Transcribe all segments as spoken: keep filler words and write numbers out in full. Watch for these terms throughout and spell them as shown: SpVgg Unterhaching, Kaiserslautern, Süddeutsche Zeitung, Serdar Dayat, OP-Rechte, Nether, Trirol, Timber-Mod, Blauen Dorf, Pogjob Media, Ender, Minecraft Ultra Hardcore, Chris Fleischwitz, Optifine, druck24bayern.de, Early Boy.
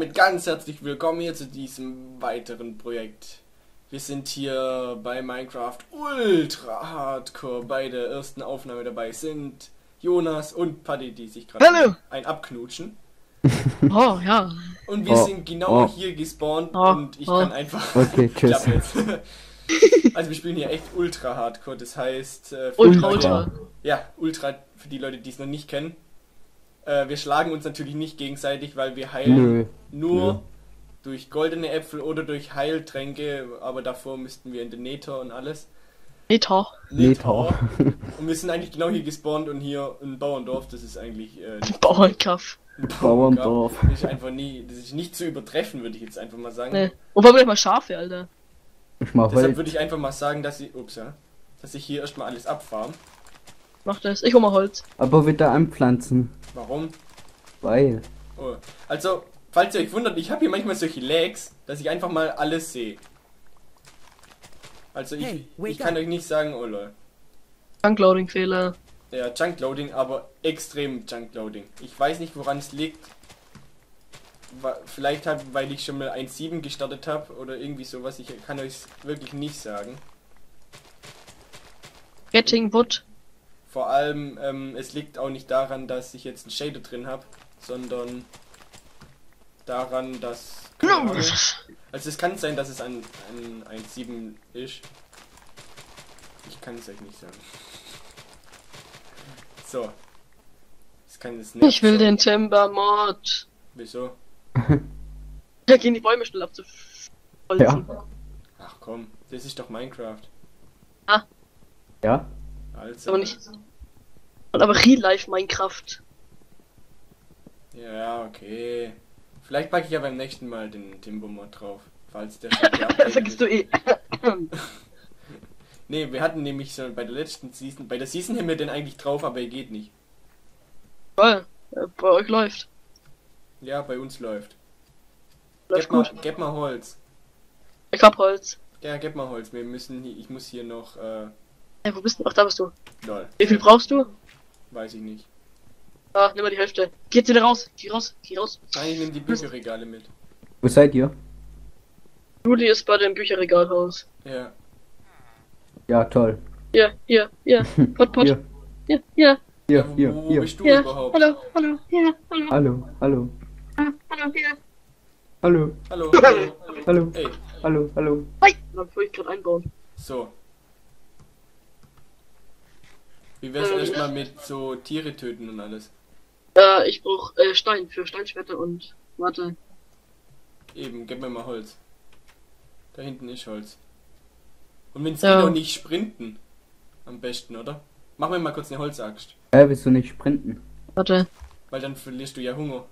damit ganz herzlich willkommen hier zu diesem weiteren Projekt. Wir sind hier bei Minecraft Ultra Hardcore. Bei der ersten Aufnahme dabei sind Jonas und Paddy, die sich gerade ein Abknutschen. Oh ja. Und wir oh, sind genau oh. hier gespawnt oh, und ich oh. kann einfach... Okay, tschüss. Also wir spielen hier echt Ultra Hardcore, das heißt... Äh, Ultra, Ultra. Ja, Ultra für die Leute, die es noch nicht kennen. Äh, wir schlagen uns natürlich nicht gegenseitig, weil wir heilen Nö. nur Nö. durch goldene Äpfel oder durch Heiltränke, aber davor müssten wir in den Nether und alles. Nether. Nether. Und wir sind eigentlich genau hier gespawnt und hier in Blauen Dorf, das ist eigentlich... Äh, Bauernkaff. Blauen Dorf. Das ist einfach nie, das ist nicht zu übertreffen, würde ich jetzt einfach mal sagen. Nee. Und warum mal Schafe, Alter? Ich mach Deshalb würde ich einfach mal sagen, dass ich, ups, ja, dass ich hier erstmal alles abfarm. Mach das, ich hol mal Holz. Aber wieder anpflanzen. Warum? Weil. Oh. Also, falls ihr euch wundert, ich habe hier manchmal solche Lags, dass ich einfach mal alles sehe. Also ich, hey, ich kann euch nicht sagen, oh lol. Junkloading-Fehler. Ja, Junkloading, aber extrem Junkloading. Ich weiß nicht, woran es liegt. Vielleicht halt, weil ich schon mal eins Punkt sieben gestartet habe oder irgendwie sowas. Ich kann euch wirklich nicht sagen. Getting Wood. Vor allem, ähm, es liegt auch nicht daran, dass ich jetzt einen Shader drin habe, sondern daran, dass... Ahnung, also es kann sein, dass es ein, ein, ein eins Punkt sieben ist. Ich kann es euch nicht sagen. So. Das kann es nicht. Ich will sagen. Den Timber-Mod. Wieso? Da gehen die Bäume schnell abzuholzen. Ja. Ach komm, das ist doch Minecraft. Ah. Ja. Also. Aber nicht. Aber Real Life Minecraft. Ja, okay. Vielleicht packe ich ja beim nächsten Mal den Timber-Mod drauf. Falls der. Vergisst du eh. Ne, wir hatten nämlich so bei der letzten Season. Bei der Season haben wir den eigentlich drauf, aber er geht nicht. Weil, bei euch läuft. Ja, bei uns läuft. Läuft gut. Gib mal Holz. Ich hab Holz. Ja, gib mal Holz. Wir müssen. Ich muss hier noch. Äh, Hey, wo bist du? Ach, da bist du. Lol. Wie viel brauchst du? Weiß ich nicht. Ah, nimm mal die Hälfte. Geh jetzt wieder raus. Geh raus. Geh raus. Nein, ich nehm die Bücherregale mit. Wo seid ihr? Judy ist bei dem Bücherregalhaus. Ja. Ja, toll. Ja, ja, ja. Pot, pot. Ja, ja, ja. Ja, ja, ja. Wo, wo bist du ja. überhaupt? Hallo, hallo, ja, hallo. Hallo, hallo. Ah, hallo, ja. Hallo. Hallo, hallo. Hallo, hey. Hallo, hallo. Hi. Dann wollte ich gerade einbauen. So. Wie wär's ähm, erstmal mit so Tiere töten und alles? Äh, ich brauch äh, Stein für Steinschwerter und warte. Eben, gib mir mal Holz. Da hinten ist Holz. Und wenn's ja. die noch nicht sprinten, am besten, oder? Mach mir mal kurz eine Holzaxt. Äh, willst du nicht sprinten? Warte. Weil dann verlierst du ja Hunger.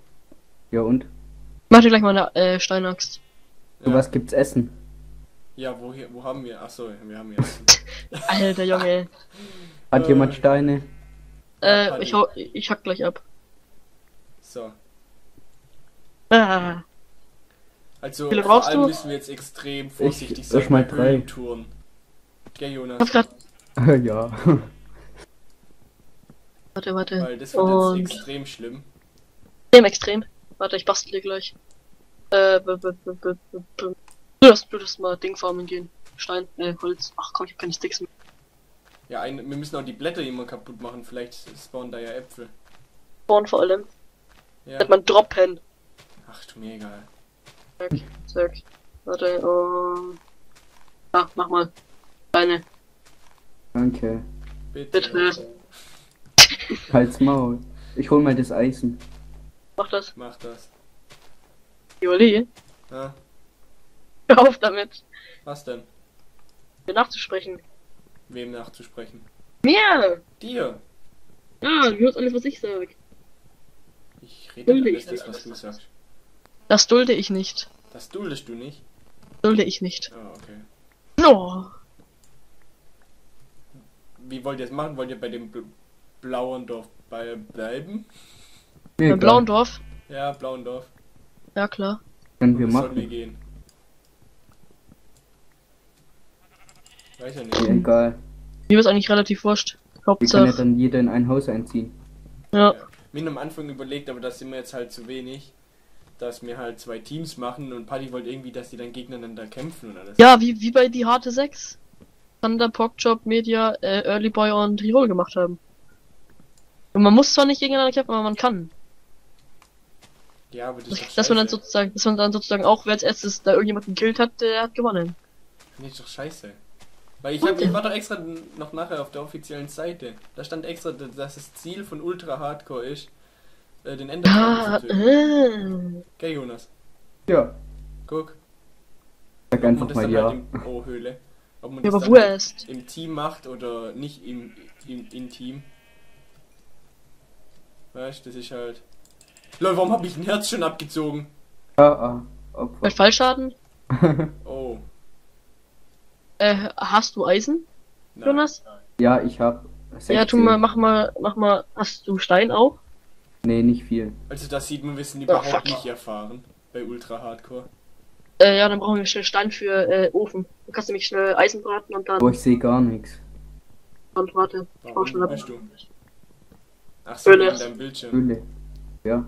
Ja und? Mach dir gleich mal eine äh, Steinaxt. Ja. So, was gibt's Essen? Ja, wo, hier, wo haben wir? Achso, wir haben hier Essen. Alter Junge. Hat jemand Steine? Äh, ich, hau, ich hack gleich ab. So. Ah. Also, Viele vor allem du? müssen wir jetzt extrem vorsichtig ich, sein ich mein bei Höhlentouren. Gell, Jonas? Grad... ja. Warte, warte. Weil das wird Und... jetzt extrem schlimm. Extrem, extrem. Warte, ich bastel dir gleich. Äh, b -b -b -b -b -b du darfst, du darfst mal Ding farmen gehen. Stein, äh, Holz. Ach komm, ich hab keine Sticks mehr. Ja, ein, wir müssen auch die Blätter immer kaputt machen, vielleicht spawnen da ja Äpfel. Spawnen vor allem. Ja. Hat man droppen. Ach du mir egal. Zack, zack. Warte, oh. Ah, mach mal. Deine. Danke. Bitte. Bitte. Halt's Maul. Ich hol mal das Eisen. Mach das. Mach das. Joli? Ja. Hör auf damit. Was denn? Mir nachzusprechen. Wem nachzusprechen? Mir! Dir! Ja, du hörst alles, was ich sag. Ich rede nicht das, was du sagst. Das dulde ich nicht. Das duldest du nicht? Dulde ich nicht. Oh, okay. No! Wie wollt ihr es machen? Wollt ihr bei dem Bl Blauen Dorf bei bleiben? Bei ja, Blauen Dorf? Ja, Blauen Dorf. Ja, klar. Können wir machen. Sollen wir gehen? Weiß ja nicht. Ja, egal. Mir ist eigentlich relativ wurscht. Hauptsache. Wir können ja dann jeder in ein Haus einziehen. Ja. ja. Mir am Anfang überlegt, aber das sind wir jetzt halt zu wenig. dass wir halt zwei Teams machen und Paddy wollte irgendwie, dass die dann gegeneinander kämpfen und alles. Ja, wie, wie bei die harte sechs. Von der Pogjob Media, äh, Early Boy und Trirol gemacht haben. Und man muss zwar nicht gegeneinander kämpfen, aber man kann. Ja, aber das ist dass man dann sozusagen, dass man dann sozusagen auch, wer als erstes da irgendjemanden killt hat, der hat gewonnen. Nee, ist doch scheiße. Weil ich, hab, ich war doch extra noch nachher auf der offiziellen Seite. Da stand extra, dass das Ziel von Ultra Hardcore ist, äh, den Ender ah, zu töten. Äh. Okay, Jonas. Ja. Guck. Sag einfach mal ja. Halt im, oh, Höhle. Ob man ja, das aber halt im Team macht oder nicht im, im, im Team. Weißt du, das ist halt... Leute, warum hab ich ein Herz schon abgezogen? Ja, ah. Mit Fallschaden? Oh. Äh, hast du Eisen, nein, Jonas? Nein. Ja, ich hab sechzehn. Ja, tu mal, mach mal, mach mal, hast du Stein auch? Nee, nicht viel. Also das sieht man, wir sind überhaupt oh, nicht erfahren bei Ultra Hardcore. Äh, ja, dann brauchen wir schnell Stein für, äh, Ofen. Du kannst nämlich schnell Eisen braten und dann... Boah, ich sehe gar nichts. Und warte, ich brauch schon ab. Ach so, Höhle. In deinem Bildschirm. Höhle. Ja.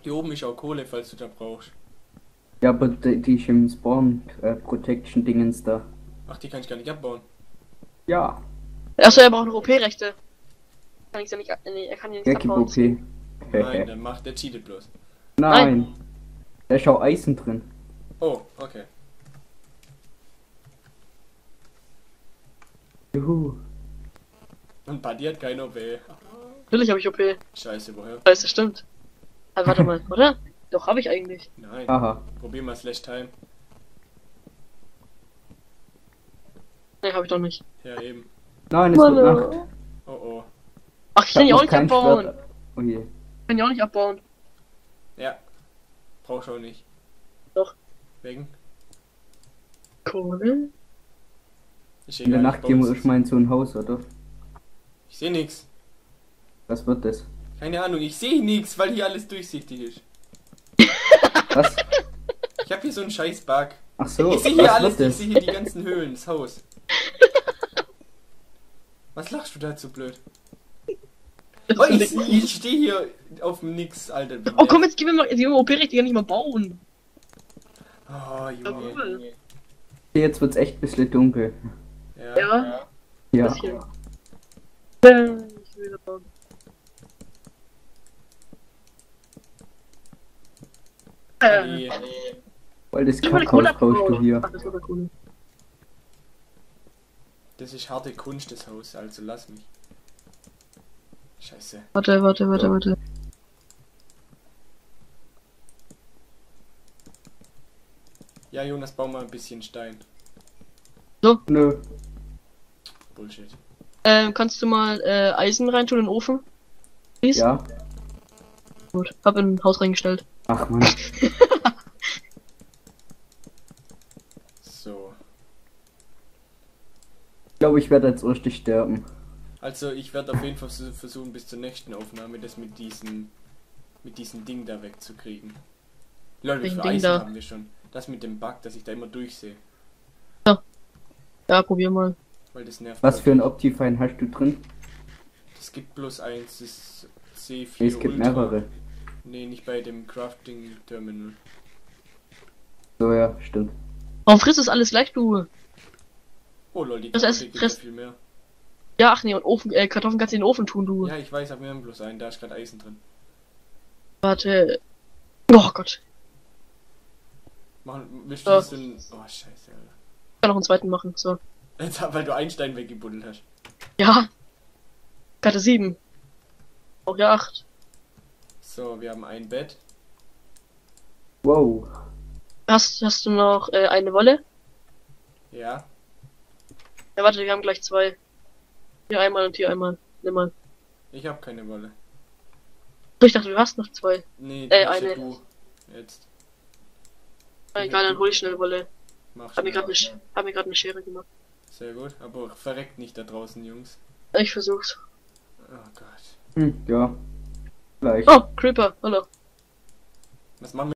Hier oben ist auch Kohle, falls du da brauchst. Ja, aber die, die ist im Spawn äh, Protection Dingens da. Ach, die kann ich gar nicht abbauen. Ja. Achso, er braucht noch O P-Rechte. Kann ich ja nicht, nee, er kann ja nicht abbauen. O P. Nein, dann macht der cheatet bloß. Nein. Nein. Da ist auch Eisen drin. Oh, okay. Juhu. Und Buddy hat keine O P. Natürlich habe ich O P. Scheiße, woher? Scheiße, stimmt. Also, warte mal, oder? Doch, habe ich eigentlich. Nein. Aha. Probier mal Slash Time. Ne, habe ich doch nicht. Ja, eben. Nein, es Hallo. Wird Nacht. Oh oh. Ach, ich, ich kann die auch nicht abbauen. Schwert. Oh je. Ich kann die auch nicht abbauen. Ja. Brauch ich auch nicht. Doch. Wegen? Kohle? Ist egal, in der Nacht gehen wir mal in so ein Haus, oder? Ich sehe nix. Was wird das? Keine Ahnung, ich sehe nichts, weil hier alles durchsichtig ist. Was? Ich hab hier so einen scheiß Bug. Ach so, ich sehe hier alles, ich sehe hier die ganzen Höhlen, das Haus. Was lachst du da so blöd? Oh, ich, ich stehe hier auf dem Nix, Alter. Oh komm, jetzt gehen wir mal, die O P-Rechte gar nicht mal bauen. Oh, Junge. Jetzt wird's echt ein bisschen dunkel. Ja. Ja. Ja. Ja. Ich will da bauen. Äh. Weil das Kackhaus brauchst du hier. Das ist harte Kunst, das Haus, also lass mich. Scheiße. Warte, warte, warte, warte. Ja, Jonas, bau mal ein bisschen Stein. So? Nö. Bullshit. Ähm, kannst du mal äh, Eisen reintun in den Ofen? Please? Ja. Gut, hab in ein Haus reingestellt. Ach man. So. Ich glaube, ich werde als Erste sterben. Also ich werde auf jeden Fall versuchen, bis zur nächsten Aufnahme das mit diesem mit diesem Ding da wegzukriegen. Leute, wie viel Eisen da haben wir schon? Das mit dem Bug, dass ich da immer durchsehe. Ja. Ja, probier mal. Weil das nervt. Was für ein Optifine hast du drin? Es gibt bloß eins, das ist C vier. Nee, es gibt Ultra. Mehrere. Nee, nicht bei dem Crafting Terminal. So, ja, stimmt. Warum frisst das alles gleich, du? Oh lol, die Kartoffeln gibt viel mehr. Ja, ach nee, und Ofen, äh, Kartoffeln kannst du in den Ofen tun, du. Ja, ich weiß, aber wir haben bloß einen, da ist gerade Eisen drin. Warte. Oh Gott. Machen, willst du so. Einen... Oh, scheiße, Alter. Ich kann noch einen zweiten machen, so. Jetzt, weil du einen Stein weggebuddelt hast. Ja. Karte sieben. Auch ja acht. So, wir haben ein Bett. Wow. Hast, hast du noch äh, eine Wolle? Ja. Ja, warte, wir haben gleich zwei. Hier einmal und hier einmal. Nimm mal. Ich habe keine Wolle. Ich dachte, du hast noch zwei. Nee, äh, eine. Du. Jetzt. Na, egal, dann hol ich schnell Wolle. Mach hab mir gerade eine, hab mir gerade eine Schere gemacht. Sehr gut, aber verreckt nicht da draußen, Jungs. Ich versuch's. Oh Gott. Hm, ja. Gleich. Oh, Creeper, hallo. Was machen wir?